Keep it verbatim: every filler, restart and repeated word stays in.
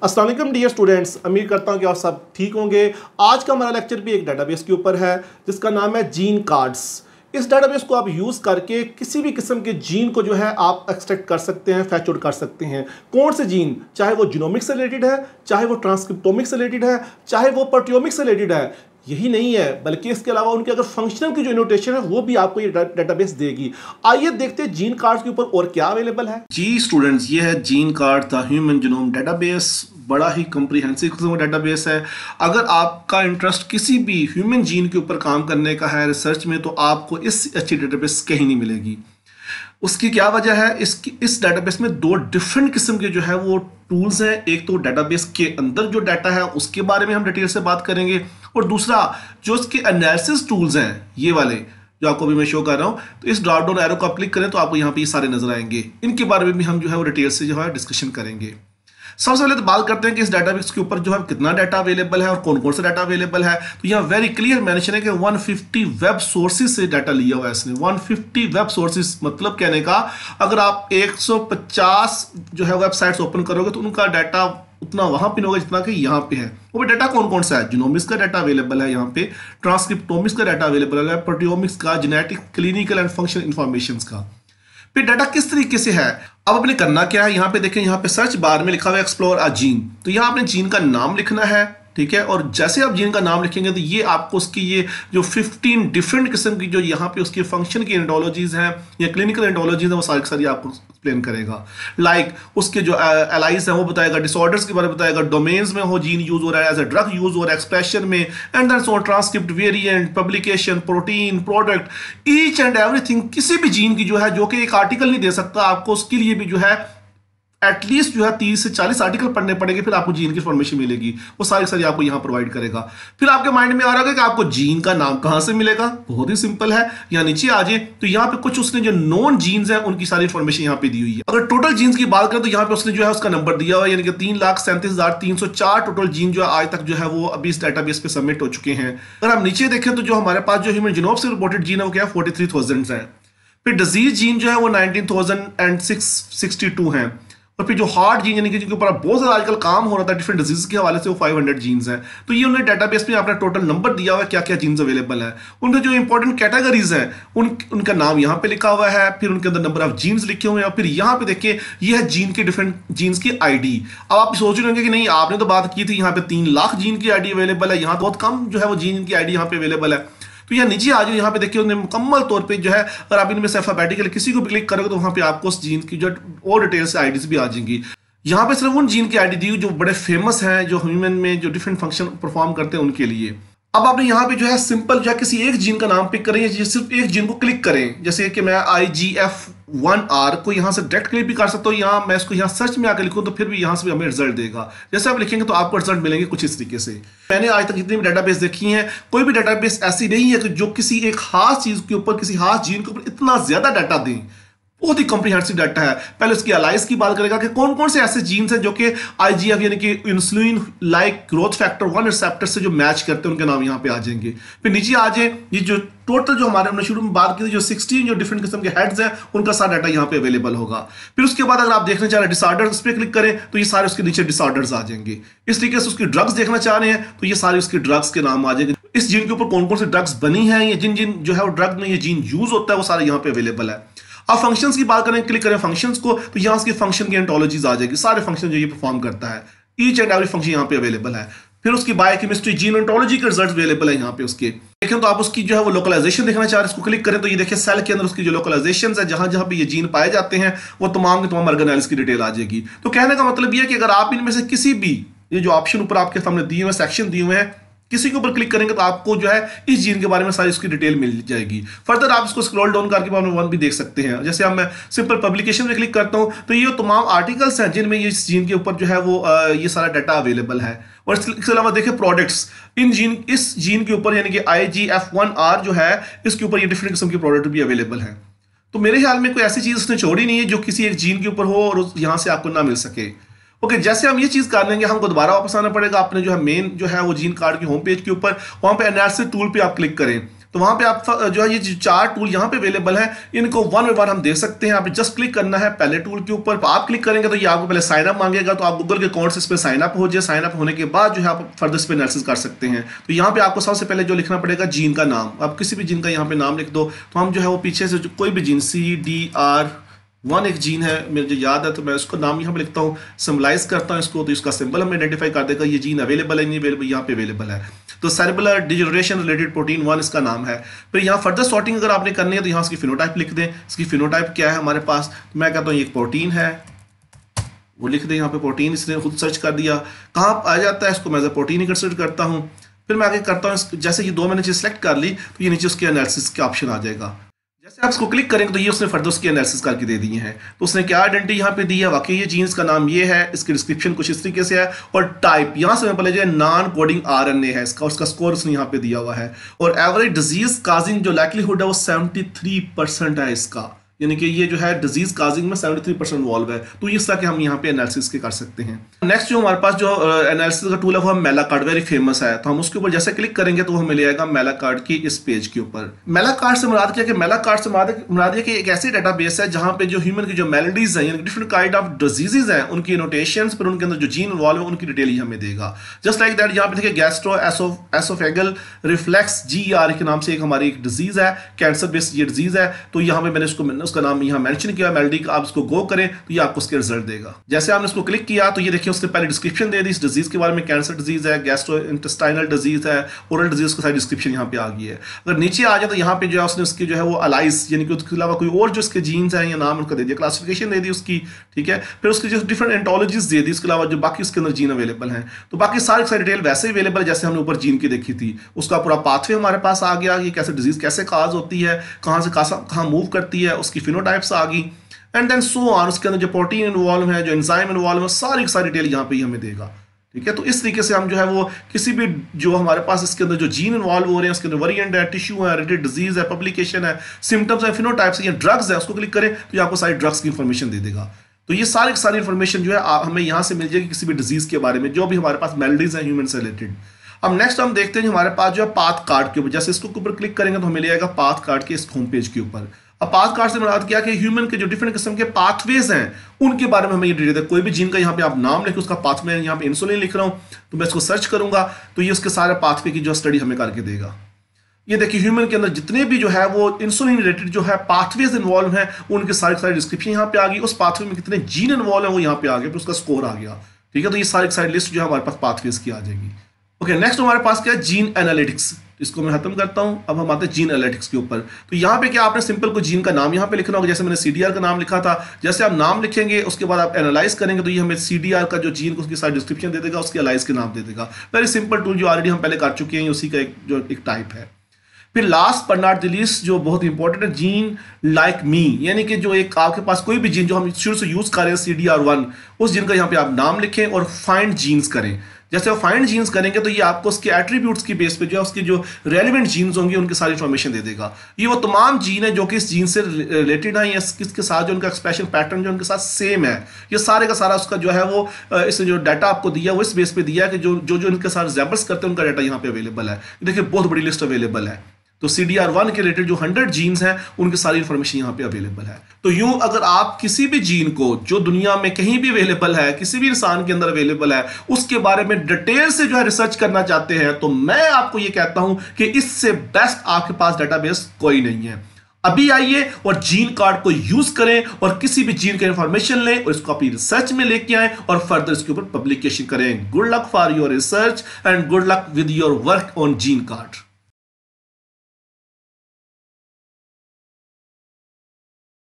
अस्सलाम वालेकुम dear students, उम्मीद करता हूँ कि आप सब ठीक होंगे। आज का हमारा लेक्चर भी एक डाटाबेस के ऊपर है जिसका नाम है जीन कार्ड्स। इस डाटाबेस को आप यूज़ करके किसी भी किस्म के जीन को जो है आप एक्सट्रैक्ट कर सकते हैं, फैच आउट कर सकते हैं। कौन से जीन, चाहे वो जीनोमिक्स से रिलेटेड है, चाहे वो ट्रांसक्रिप्टोमिक्स से रिलेटेड है, चाहे वो प्रोटियोमिक्स से रिलेटेड है। यही नहीं है बल्कि इसके अलावा उनके अगर फंक्शनल की जो नोटेशन है वो भी आपको ये डेटाबेस देगी। आइए देखते हैं जीन कार्ड्स के ऊपर और क्या अवेलेबल है। जी स्टूडेंट्स, ये है gene card the human genome database. बड़ा ही कम्प्रीहेंसिव किस्म का डेटाबेस है। अगर आपका इंटरेस्ट किसी भी ह्यूमन जीन के ऊपर काम करने का है रिसर्च में, तो आपको इस अच्छी डेटाबेस कहीं नहीं मिलेगी। उसकी क्या वजह है? इसकी इस डेटाबेस में दो डिफरेंट किस्म के जो है वो टूल्स हैं। एक तो डेटाबेस के अंदर जो डाटा है उसके बारे में हम डिटेल से बात करेंगे, और दूसरा जो इसके एनालिसिस टूल्स हैं, ये वाले जो आपको अभी मैं शो कर रहा हूँ। तो इस ड्रॉप डाउन एरो को आप क्लिक करें तो आपको यहाँ पे ये सारे नजर आएंगे। इनके बारे में भी हम जो है वो डिटेल से जो है डिस्कशन करेंगे। सबसे पहले तो बात करते हैं कि इस डेटाबेस के ऊपर जो है कितना डाटा अवेलेबल है और कौन कौन सा डाटा अवेलेबल है। तो यहाँ वेरी क्लियर मेंशन है कि एक सौ पचास वेब सोर्सेज से डाटा लिया हुआ है इसने। एक सौ पचास वेब सोर्सेज मतलब कहने का अगर आप एक सौ पचास जो है वेबसाइट्स ओपन करोगे तो उनका डाटा उतना वहाँ पे होगा जितना कि यहाँ पे है। वो डाटा कौन कौन सा है? जीनोमिक्स का डाटा अवेलेबल है यहाँ पे, ट्रांसक्रिप्टोमिक्स का डाटा अवेलेबल है, प्रोटियोमिक्स का, genetic, clinical and functional information का। फिर डाटा किस तरीके से है? अब आपने करना क्या है, यहाँ पे देखें, यहाँ पे सर्च बार में लिखा हुआ है एक्सप्लोर अ जीन। तो यहाँ आपने जीन का नाम लिखना है, ठीक है। और जैसे आप जीन का नाम लिखेंगे तो ये आपको उसकी ये जो पंद्रह डिफरेंट किस्म की जो यहाँ पे उसकी फंक्शन की एंडोलॉजीज हैं या क्लिनिकल एंडोलॉजीज हैं वो सारी सारी आपको एक्सप्लेन करेगा। लाइक like, उसके जो एलाइज हैं वो बताएगा, डिसऑर्डर्स के बारे में बताएगा, डोमेन्स में हो जीन यूज हो रहा है, एज ए ड्रग यूज हो रहा है, एक्सप्रेशन में, and that's all, transcript, variant, publication, protein, product, each and everything. किसी भी जीन की जो है, जो कि एक आर्टिकल नहीं दे सकता, आपको उसके लिए भी जो है एटलीस्ट जो है तीस से चालीस आर्टिकल पढ़ने पड़ेंगे, फिर आपको जीन की इन्फॉर्मेशन मिलेगी। वो सारी सारी आपको यहाँ प्रोवाइड करेगा। फिर आपके माइंड में आ रहा है कि आपको जीन का नाम कहाँ से मिलेगा। बहुत ही सिंपल है, यहाँ नीचे आ जाए तो यहाँ पे कुछ उसने जो नॉन जीन्स हैं उनकी सारी इन्फॉर्मेशन यहाँ पे दी हुई है। अगर टोटल जीन्स की बात करें तो यहाँ पे उसने जो है उसका नंबर दिया हुआ है, यानी कि तीन लाख सैंतीस हजार तीन सौ चार टोटल जीन जो है आज तक जो है वो अभी इस डाटाबेस पे सबमिट हो चुके हैं। अगर हम नीचे देखें तो जो हमारे पास जो ह्यूमन जीनोम से रिपोर्टेड जीन है वो क्या है, फोर्टी थ्री थाउजेंड है। फिर डिजीज जीन जो है वो nineteen thousand and six sixty two है। और फिर जो हार्ट जीन यानी कि जिनके ऊपर बहुत ज़्यादा आजकल काम हो रहा था डिफरेंट डिजीज के हवाले से, वो पाँच सौ जीन्स हैं। तो ये उन्होंने डेटाबेस में अपना टोटल नंबर दिया हुआ है क्या क्या जीन्स अवेलेबल हैं, उनके जो इंपॉर्टेंट कैटेगरीज हैं उन उनका नाम यहाँ पे लिखा हुआ है, फिर उनके अंदर नंबर ऑफ जीन्स लिखे हुए हैं। और फिर यहाँ पे देखिए, ये है जीन के डिफरेंट जीन्स की आई डी। अब आप सोच रहे होंगे कि नहीं, आपने तो बात की थी यहाँ पे तीन लाख जीन की आई डी अवेलेबल है, यहाँ बहुत कम जो है वो जीन की आई डी यहाँ पे अवेलेबल है। तो यहाँ नीचे आ जाओ, यहाँ पे देखिए उन्होंने मुकम्मल तौर पे जो है, अगर आप इनमें से अल्फाबेटिकल किसी को भी क्लिक करोगे तो वहाँ पे आपको उस जीन की जो और डिटेल्स आईडीज भी आ जाएंगी। यहाँ पे सिर्फ उन जीन की आईडी दी जो बड़े फेमस हैं, जो ह्यूमन में जो डिफरेंट फंक्शन परफॉर्म करते हैं उनके लिए। अब आपने यहाँ पे जो है सिंपल जो है किसी एक जीन का नाम पिक करें या सिर्फ एक जीन को क्लिक करें, जैसे कि मैं I G F one R को यहाँ से डायरेक्ट क्लिक भी कर सकता हूँ। यहाँ मैं इसको यहाँ सर्च में आकर लिखूँ तो फिर भी यहाँ से भी हमें रिजल्ट देगा। जैसे आप लिखेंगे तो आपको रिजल्ट मिलेंगे कुछ इस तरीके से। मैंने आज तक जितनी भी डाटाबेस देखी हैं, कोई भी डाटाबेस ऐसी नहीं है कि जो किसी एक खास चीज़ के ऊपर, किसी खास जीन के ऊपर इतना ज़्यादा डाटा दें। बहुत ही कॉम्प्रिहेंसिव डाटा है। पहले उसकी एलाइज की बात करेगा कि कौन कौन से ऐसे जीन्स हैं जो कि आईजीएफ यानी कि insulin like growth factor one receptor से जो मैच करते हैं, उनके नाम यहाँ पे आ जाएंगे। फिर नीचे आ जाए, ये जो टोटल जो हमारे हमने शुरू में बात की थी जो सोलह जो डिफरेंट किस्म के हेड्स हैं, उनका सारा डाटा यहाँ पे अवेलेबल होगा। फिर उसके बाद अगर आप देखना चाह रहे हैं डिसऑर्डर्स पे क्लिक करें तो ये सारे उसके नीचे डिसऑर्डर्स आ जाएंगे। इस तरीके से उसकी ड्रग्स देखना चाह रहे हैं तो ये सारे उसके ड्रग्स के नाम आ जाएंगे। इस जीन के ऊपर कौन कौन से ड्रग्स बनी है या जिन जिन जो है वो ड्रग में ये जीन यूज होता है, वो सारे यहाँ पे अवेलेबल है। आप फंक्शंस की बात करें, क्लिक करें फंक्शंस को तो यहाँ उसके फंक्शन की एंटोलॉजीज आ जाएगी, सारे फंक्शन जो ये परफॉर्म करता है, ईच एंड एवरी फंक्शन यहाँ पे अवेलेबल है। फिर उसकी बायोकेमिस्ट्री, जीन एंटोलॉजी के रिजल्ट अवेलेबल है यहाँ पे उसके। देखें तो आप उसकी जो है वो लोकलाइजेशन देखना चाह रहे हैं, इसको क्लिक करें तो ये देखिए सेल के अंदर उसकी जो लोकलाइजेशन है, जहां जहां पे ये जीन पाए जाते हैं, वो तमाम के तमाम ऑर्गेनेल्स की डिटेल आ जाएगी। तो कहने का मतलब यह है कि अगर आप इनमें से किसी भी ये जो ऑप्शन ऊपर आपके सामने दिए हुए सेक्शन दिए हुए हैं, किसी के ऊपर क्लिक करेंगे तो आपको जो है इस जीन के बारे में सारी उसकी डिटेल मिल जाएगी। फर्दर आप इसको स्क्रॉल डाउन करके बारे में वन भी देख सकते हैं। जैसे हम मैं सिंपल पब्लिकेशन में क्लिक करता हूं तो ये तमाम आर्टिकल्स हैं जिनमें इस जीन के ऊपर जो है वो ये सारा डाटा अवेलेबल है। और इसके अलावा देखें प्रोडक्ट्स, इन जीन इस जीन के ऊपर यानी कि I G F one R जो है इसके ऊपर ये डिफरेंट किस्म के प्रोडक्ट भी अवेलेबल हैं। तो मेरे ख्याल में कोई ऐसी चीज़ उसने छोड़ी नहीं है जो किसी एक जीन के ऊपर हो और यहाँ से आपको ना मिल सके। ओके okay, जैसे हम ये चीज़ कर लेंगे हमको दोबारा वापस आना पड़ेगा अपने जो है मेन जो है वो जीन कार्ड के होम पेज के ऊपर। वहाँ पे एनालिसिस टूल पे आप क्लिक करें तो वहाँ पे आप जो है ये चार टूल यहाँ पे अवेलेबल है, इनको वन बाय वन हम देख सकते हैं। यहाँ पे जस्ट क्लिक करना है पहले टूल के ऊपर। आप क्लिक करेंगे तो ये आपको पहले साइन अप मांगेगा, तो आप गूगल के अकाउंट से इस पर साइन अप हो जाए। साइन अप होने के बाद जो है आप फर्दर इस पर एनालिसिस कर सकते हैं। तो यहाँ पे आपको सबसे पहले जो लिखना पड़ेगा जीन का नाम, आप किसी भी जीन का यहाँ पे नाम लिख दो। तो हम जो है वो पीछे से कोई भी gene C D R one एक जीन है मेरे जो याद है, तो मैं उसको नाम यहाँ पे लिखता हूँ, सिम्बलाइज करता हूँ इसको, तो इसका सिंबल हमें आइडेंटिफाई कर देगा ये जीन अवेलेबल है नहीं अवेलेबल, यहाँ पे अवेलेबल है। तो cerebral degeneration related protein one इसका नाम है। फिर यहाँ फर्दर सॉर्टिंग अगर आपने करनी है तो यहाँ इसकी फिनोटाइप लिख दें, इसकी फिनोटाइप क्या है हमारे पास, तो मैं कहता हूँ ये एक प्रोटीन है वो लिख दें यहाँ पे, प्रोटीन इसने खुद सर्च कर दिया कहाँ आ जाता है, इसको मैं एज प्रोटीन ही कंसिडर करता हूँ। फिर मैं आगे करता हूँ, जैसे ये दो मैंने चीज़ सेलेक्ट कर ली तो ये नीचे उसके एनालिसिस का ऑप्शन आ जाएगा। जैसे आप इसको क्लिक करेंगे तो ये उसने फर्दर उसकी एनालिसिस करके दे दिए हैं। तो उसने क्या आइडेंटिटी यहाँ पे दी है, वाकई ये जीन्स का नाम ये है, इसकी डिस्क्रिप्शन कुछ इस तरीके से है, और टाइप यहाँ से मैं पहले जो है नॉन कोडिंग आरएनए है इसका, उसका स्कोर उसने यहाँ पे दिया हुआ है। और एवरेज डिजीज काजिंग जो लाइकलीहुड है वो सेवेंटी थ्री परसेंट है इसका, यानी कि ये जो है डिजीज काजिंग में सेवेंटी थ्री परसेंट इन्वॉल्व है। तो इस तरह के हम यहाँ पे एनालिसिस के कर सकते हैं। नेक्स्ट जो हमारे पास जो एनालिसिस का टूल है वो मेला कार्ड वेरी फेमस है, तो हम उसके ऊपर जैसे क्लिक करेंगे तो हमें ले आएगा मेला कार्ड की इस पेज के ऊपर। मेला कार्ड से मुराद क्या कि मेला कार्ड से मुराद ये कि एक ऐसी डेटाबेस है जहाँ पे जो ह्यूमन की जो मेलेडीज है यानी डिफरेंट काइंड ऑफ डिजीजेज हैं उनकी नोटेशन, फिर उनके अंदर जो जीन इन्वॉल्व है उनकी डिटेल ही हमें देगा। जस्ट लाइक दैट यहाँ पे देखिए gastro oesophageal reflux G R के नाम से एक हमारी एक डिजीज है, कैंसर बेस्ड ये डिजीज है। तो यहाँ पे मैंने इसको उसका नाम यहाँ मेंशन किया मेलेडी का, आप इसको गो करें तो ये आपको उसके रिजल्ट देगा। जैसे आपने इसको क्लिक किया तो ये देखिए उसने पहले डिस्क्रिप्शन दे दी इस डिजीज के बारे में, कैंसर डिजीज है, गैस्ट्रोइंटेस्टाइनल डिजीज है, ओरल डिजीज का सारी डिस्क्रिप्शन यहाँ पे आ गई है। अगर नीचे आ जाए तो यहाँ पे जो है उसने उसकी जो है वो अलाइज यानी कि उसके अलावा कोई और जो उसके जीन्स हैं या नाम उनका दे दिया, क्लासिफिकेशन दे दी उसकी, ठीक है। फिर उसकी जो डिफरेंट एंटोलॉजीज दे दी, इसके अलावा जो बाकी उसके अंदर जीन अवेलेबल हैं। तो बाकी सारी सारी डिटेल वैसे ही अवेलेबल जैसे हमने ऊपर जीन की देखी थी, उसका पूरा पाथवे हमारे पास आ गया कि कैसे डिजीज कैसे काज होती है, कहाँ से कहाँ मूव करती है, उसकी फिनोटाइप्स आ गई एंड देन सो ऑन। उसके अंदर जो प्रोटीन इन्वॉल्व है, जो एंजाइम इन्वॉल्व है, सारी की सारी डिटेल यहाँ पे ही हमें देगा, ठीक है। तो इस तरीके से हम जो है वो किसी भी जो हमारे पास इसके अंदर जो जीन इन्वॉल्व हो रहे हैं, उसके अंदर वेरिएंट है, टिश्यू है, रिलेटेड डिजीज है, पब्लिकेशन है, सिम्टम्स है, फिनोटाइप्स या ड्रग्स है, उसको क्लिक करें तो ये आपको सारी ड्रग्स की इंफॉर्मेशन दे देगा। तो ये सारी की सारी इन्फॉर्मेशन जो है हमें यहाँ से मिल जाएगी किसी भी डिजीज के बारे में जो भी हमारे पास मेलेडीज है ह्यूमन से रिलेटेड। अब नेक्स्ट हम देखते हैं हमारे पास जो है पाथ कार्ड के ऊपर, जैसे इसको ऊपर क्लिक करेंगे तो हमें ले आएगा पाथ कार्ड के इस होम पेज के ऊपर। अब पाथ कार्ड से मुराद क्या कि ह्यूमन के जो डिफरेंट किस्म के पाथवेज हैं उनके बारे में हमें ये डिटेल है। कोई भी जीन का यहाँ पे आप नाम लिखे, उसका पाथवे, यहाँ पे इंसुलिन लिख रहा हूँ तो मैं इसको सर्च करूंगा तो ये उसके सारे पाथवे की जो स्टडी हमें करके देगा। ये देखिए ह्यूमन के अंदर जितने भी जो है वो इंसुलिन रिलेटेड जो है पाथवेज इन्वॉल्व हैं उनके सारे सारे डिस्क्रिप्शन यहाँ पे आ गई, उस पाथवे में कितने जीन इन्वॉल्व है वो यहाँ पे आ गया, फिर उसका स्कोर आ गया, ठीक है। तो ये सारी सारी लिस्ट जो है हमारे पास पाथवेज की आ जाएगी। ओके, नेक्स्ट हमारे पास क्या है जीन एनालिटिक्स, इसको मैं खत्म करता हूं। अब हम आते हैं जीन एनालिटिक्स के ऊपर। तो यहाँ पे क्या आपने सिंपल को जीन का नाम यहाँ पे लिखना होगा, जैसे मैंने सीडीआर का नाम लिखा था। जैसे आप नाम लिखेंगे उसके बाद आप एनालाइज करेंगे तो ये हमें सीडीआर का जो जीन उसके साथ डिस्क्रिप्शन दे देगा, उसके एनालाइज के नाम दे देगा। वेरी सिंपल टूल जो ऑलरेडी हम पहले कर चुके हैं, उसी का एक जो एक टाइप है। फिर last but not the least जो बहुत इंपॉर्टेंट है जीन लाइक मी, यानी कि जो एक आपके पास कोई भी जीन जो हम शुरू से यूज कर रहे हैं सी डी आर वन, उस जीन का यहाँ पे आप नाम लिखें और फाइंड जीन्स करें। जैसे आप फाइंड जीन्स करेंगे तो ये आपको उसके एट्रीब्यूट्स की बेस पे जो है उसके जो रेलिवेंट जीन्स होंगे उनके सारी इन्फॉर्मेशन दे देगा। ये वो तमाम जीन है जो कि इस जीन से रिलेटेड है या किसके साथ जो उनका एक्सप्रेशन पैटर्न जो उनके साथ सेम है, ये सारे का सारा उसका जो है वो इस जो डाटा आपको दिया वो इस बेस पे दिया कि जो जो जो इनके साथ जैबल्स करते हैं उनका डाटा यहाँ पे अवेलेबल है। देखिए बहुत बड़ी लिस्ट अवेलेबल है। तो सी डी आर वन के रिलेटेड जो हंड्रेड जीन्स हैं उनकी सारी इन्फॉर्मेशन यहाँ पे अवेलेबल है। तो यूं अगर आप किसी भी जीन को जो दुनिया में कहीं भी अवेलेबल है, किसी भी इंसान के अंदर अवेलेबल है, उसके बारे में डिटेल से जो है रिसर्च करना चाहते हैं तो मैं आपको ये कहता हूं कि इससे बेस्ट आपके पास डेटाबेस कोई नहीं है। अभी आइए और जीन कार्ड को यूज करें और किसी भी जीन का इंफॉर्मेशन लें और इसको अपनी रिसर्च में लेके आए और फर्दर इसके ऊपर पब्लिकेशन करें। Good luck for your research and good luck with your work on gene card.